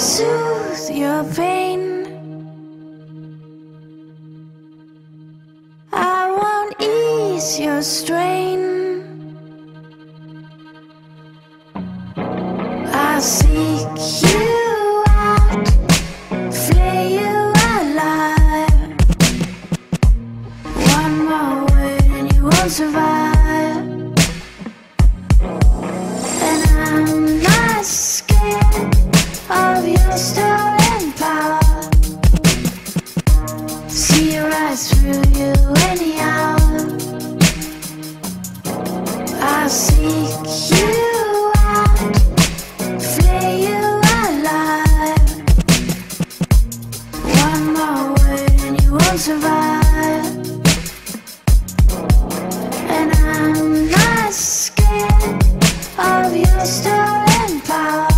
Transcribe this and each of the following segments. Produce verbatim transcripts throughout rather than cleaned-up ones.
soothe your pain. I won't ease your strain. I seek you out, flay you alive. One more word and you won't survive. Stolen power. See your eyes through you anyhow. I seek you out, flay you alive. One more word and you won't survive. And I'm not scared of your stolen power.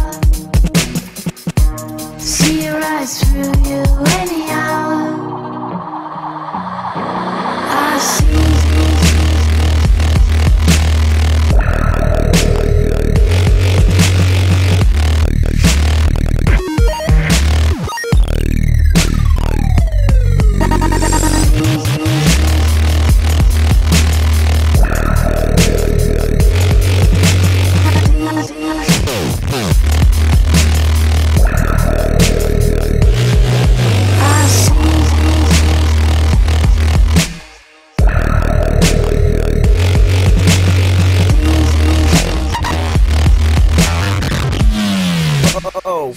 See your eyes through you anyhow. I see you. Oh.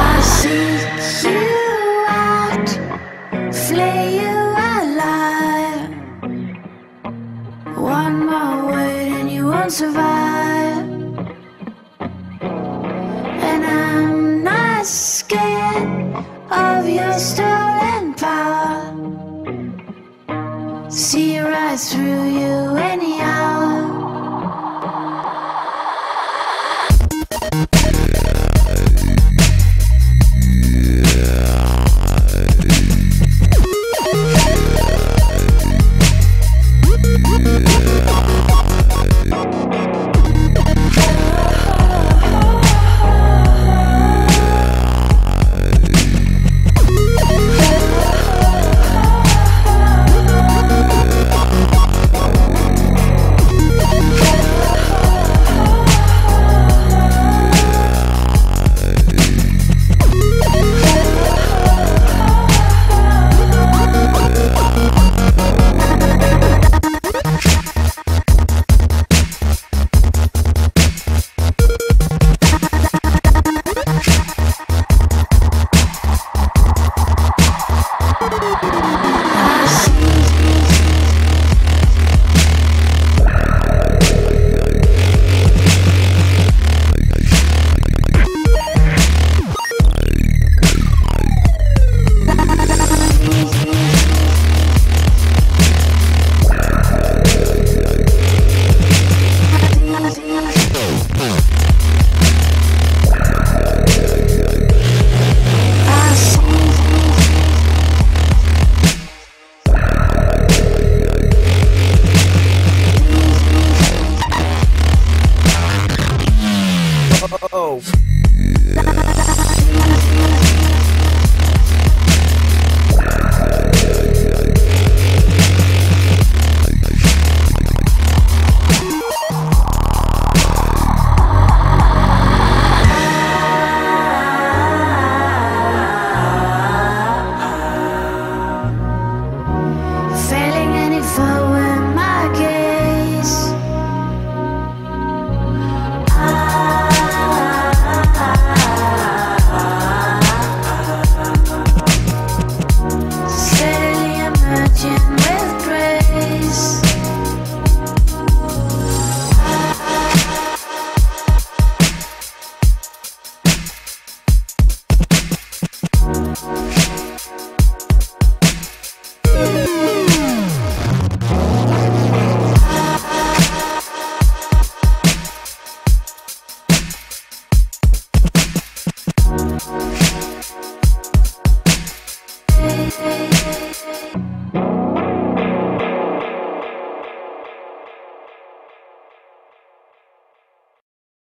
I seek you out, flay you alive. One more word and you won't survive. And I'm I'm not scared of your stolen power. See your eyes through you anyway.